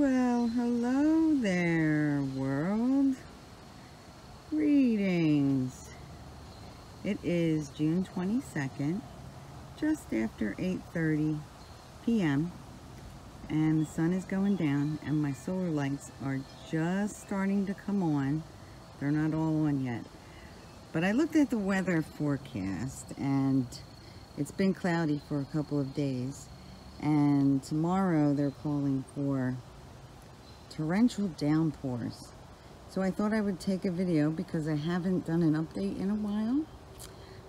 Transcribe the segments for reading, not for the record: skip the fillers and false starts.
Well, hello there, world. Greetings. It is June 22nd, just after 8:30 p.m. and the sun is going down and my solar lights are just starting to come on. They're not all on yet. But I looked at the weather forecast and it's been cloudy for a couple of days. And tomorrow they're calling for torrential downpours. So I thought I would take a video because I haven't done an update in a while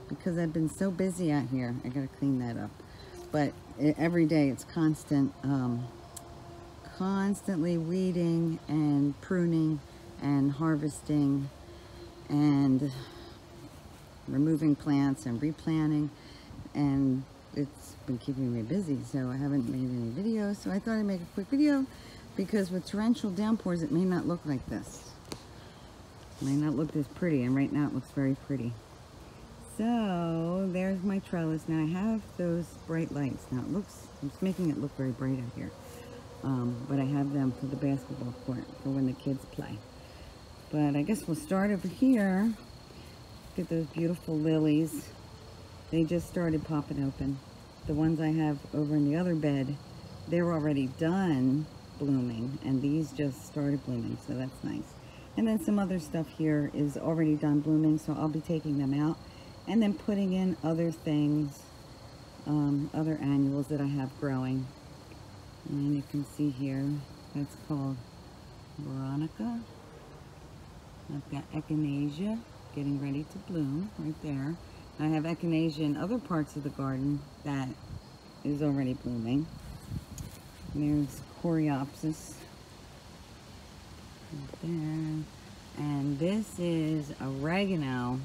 because I've been so busy out here. I gotta clean that up. But every day it's constant, constantly weeding and pruning and harvesting and removing plants and replanting, and it's been keeping me busy, so I haven't made any videos. So I thought I'd make a quick video because with torrential downpours it may not look like this. It may not look this pretty, and right now it looks very pretty. So there's my trellis. Now I have those bright lights. Now it looks, it's making it look very bright out here. But I have them for the basketball court for when the kids play. But I guess we'll start over here. Look at those beautiful lilies. They just started popping open. The ones I have over in the other bed, they're already done blooming, and these just started blooming, so that's nice. And then some other stuff here is already done blooming, so I'll be taking them out and then putting in other things, other annuals that I have growing. And you can see here, that's called Veronica. I've got Echinacea getting ready to bloom right there. I have Echinacea in other parts of the garden that is already blooming. And there's Coreopsis right there. And this is oregano.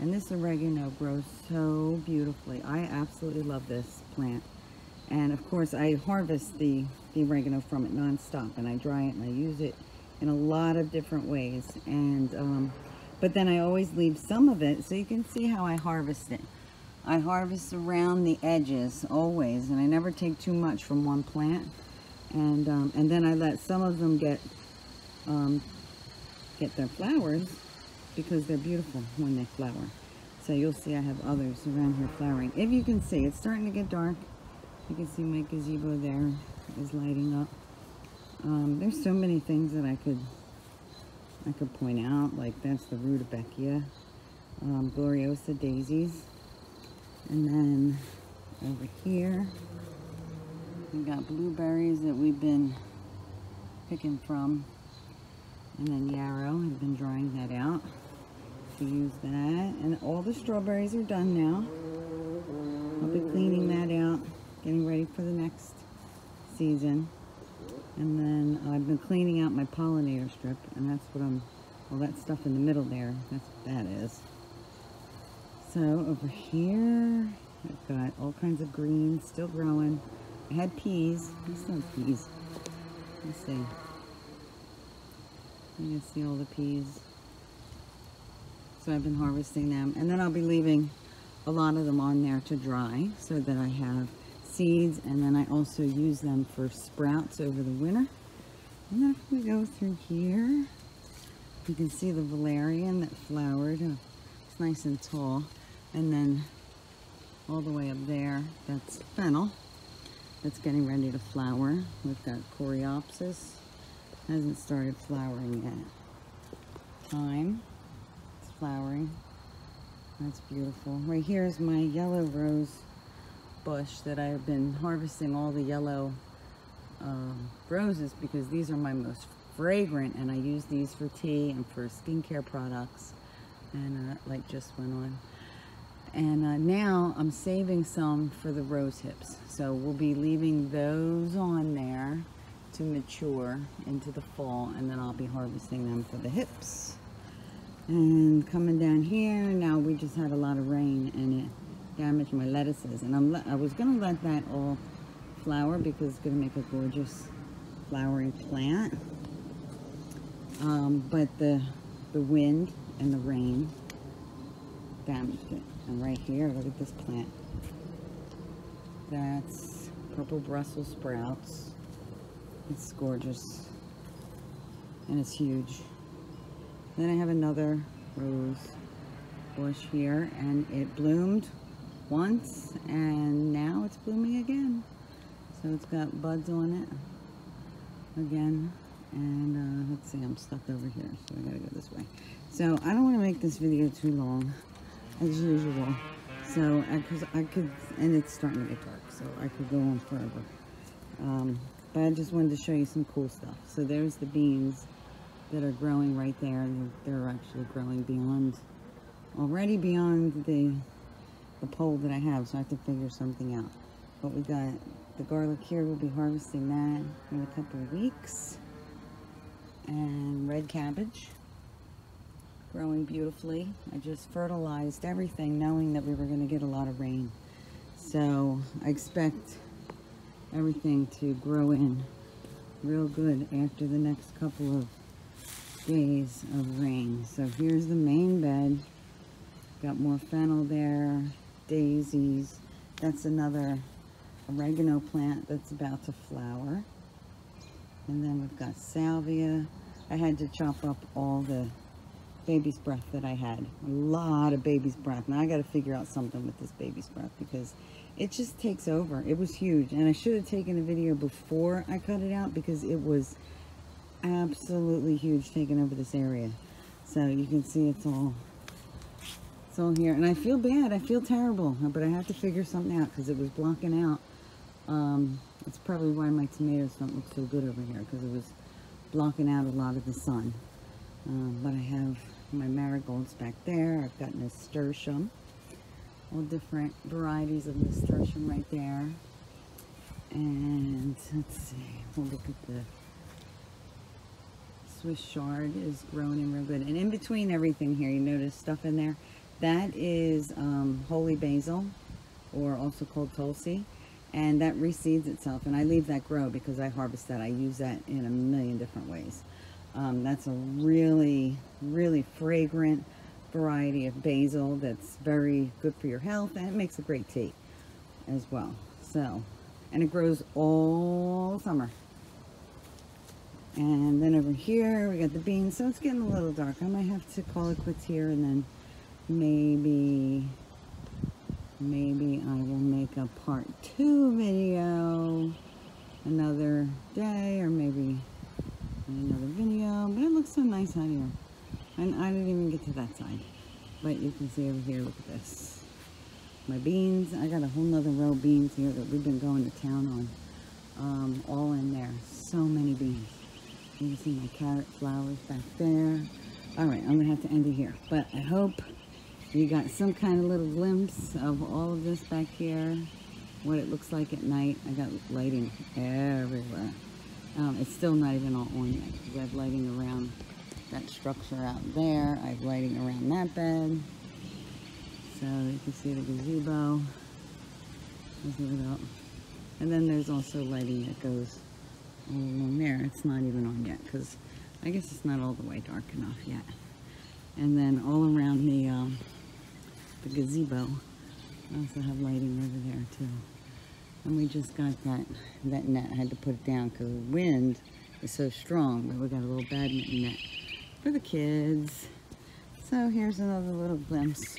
And this oregano grows so beautifully. I absolutely love this plant. And of course I harvest the oregano from it nonstop, and I dry it and I use it in a lot of different ways. And but then I always leave some of it, so you can see how I harvest it. I harvest around the edges always, and I never take too much from one plant. And then I let some of them get their flowers because they're beautiful when they flower. So you'll see I have others around here flowering. If you can see, it's starting to get dark. You can see my gazebo there is lighting up. There's so many things that I could point out, like that's the Rudbeckia, Gloriosa daisies. And then over here, we got blueberries that we've been picking from. And then yarrow, I've been drying that out to use that. And all the strawberries are done now. I'll be cleaning that out, getting ready for the next season. And then I've been cleaning out my pollinator strip, and that's what I'm, all that stuff in the middle there, that's what that is. So over here, I've got all kinds of greens still growing. I had peas. I still have peas. Let's see. You can see all the peas. So I've been harvesting them, and then I'll be leaving a lot of them on there to dry so that I have seeds, and then I also use them for sprouts over the winter. And then if we go through here, you can see the valerian that flowered. Oh, it's nice and tall. And then all the way up there, that's fennel that's getting ready to flower. We've got Coreopsis, hasn't started flowering yet. Thyme, it's flowering. That's beautiful. Right here is my yellow rose bush that I've been harvesting, all the yellow roses, because these are my most fragrant, and I use these for tea and for skincare products. And that light just went on. And now I'm saving some for the rose hips, so we'll be leaving those on there to mature into the fall, and then I'll be harvesting them for the hips. And coming down here, now we just had a lot of rain and it damage my lettuces, and I was going to let that all flower because it's going to make a gorgeous flowering plant, but the wind and the rain damaged it. And right here, look at this plant, that's purple Brussels sprouts. It's gorgeous. And it's huge. Then I have another rose bush here, and it bloomed once and now it's blooming again. So it's got buds on it again. And let's see, I'm stuck over here, so I gotta go this way. So I don't want to make this video too long, as usual. So, because I could, and it's starting to get dark, so I could go on forever. But I just wanted to show you some cool stuff. So there's the beans that are growing right there, and they're actually growing beyond, already beyond the pole that I have, so I have to figure something out. But we got the garlic here. We'll be harvesting that in a couple of weeks. And red cabbage growing beautifully. I just fertilized everything knowing that we were going to get a lot of rain, so I expect everything to grow in real good after the next couple of days of rain. So here's the main bed. Got more fennel there, daisies. That's another oregano plant that's about to flower. And then we've got salvia. I had to chop up all the baby's breath that I had. A lot of baby's breath. Now I got to figure out something with this baby's breath because it just takes over. It was huge. And I should have taken a video before I cut it out because it was absolutely huge taking over this area. So you can see it's all here. And I feel bad. I feel terrible. But I have to figure something out because it was blocking out. It's probably why my tomatoes don't look so good over here, because it was blocking out a lot of the sun. But I have my marigolds back there. I've got nasturtium, all different varieties of nasturtium right there. And let's see, we'll look at the Swiss chard is growing in real good. And in between everything here, you notice stuff in there. That is holy basil, or also called tulsi. And that reseeds itself, and I leave that grow because I harvest that. I use that in a million different ways. That's a really, really fragrant variety of basil that's very good for your health, and it makes a great tea as well. So, and it grows all summer. And then over here we got the beans. So it's getting a little dark. I might have to call it quits here, and then maybe I will make a part 2 video another day, or maybe another video. But it looks so nice out here, and I didn't even get to that side, but you can see over here. Look at this, my beans. I got a whole nother row of beans here that we've been going to town on, all in there. So many beans. You can see my carrot flowers back there. All right, I'm gonna have to end it here, but I hope you got some kind of little glimpse of all of this back here, what it looks like at night. I got lighting everywhere. It's still not even all on yet, because I have lighting around that structure out there. I have lighting around that bed. So you can see the gazebo. Let's move it up. And then there's also lighting that goes all along there. It's not even on yet, because I guess it's not all the way dark enough yet. And then all around the gazebo, I also have lighting over there too. And we just got that net. I had to put it down because the wind is so strong, but we got a little badminton net for the kids. So here's another little glimpse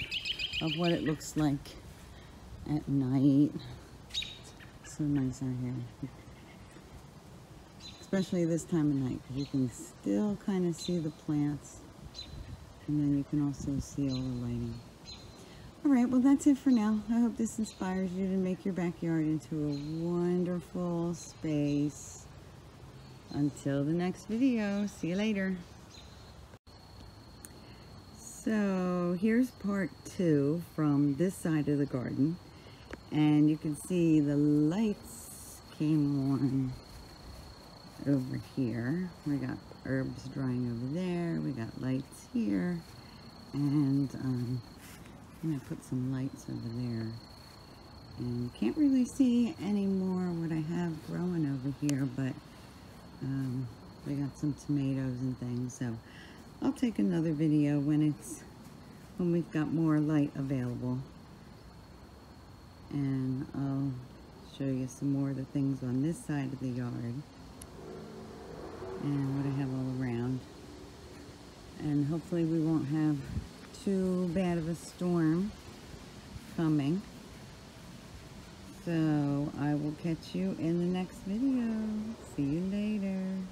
of what it looks like at night. It's so nice out here, especially this time of night, because you can still kind of see the plants. And then you can also see all the lighting. All right, well, that's it for now. I hope this inspires you to make your backyard into a wonderful space. Until the next video, see you later. So here's part 2 from this side of the garden. And you can see the lights came on over here. We got herbs drying over there. We got lights here, and I'm gonna put some lights over there. And you can't really see anymore what I have growing over here, but we got some tomatoes and things. So I'll take another video when we've got more light available, and I'll show you some more of the things on this side of the yard. and what I have all around. And hopefully we won't have too bad of a storm coming. So I will catch you in the next video. See you later.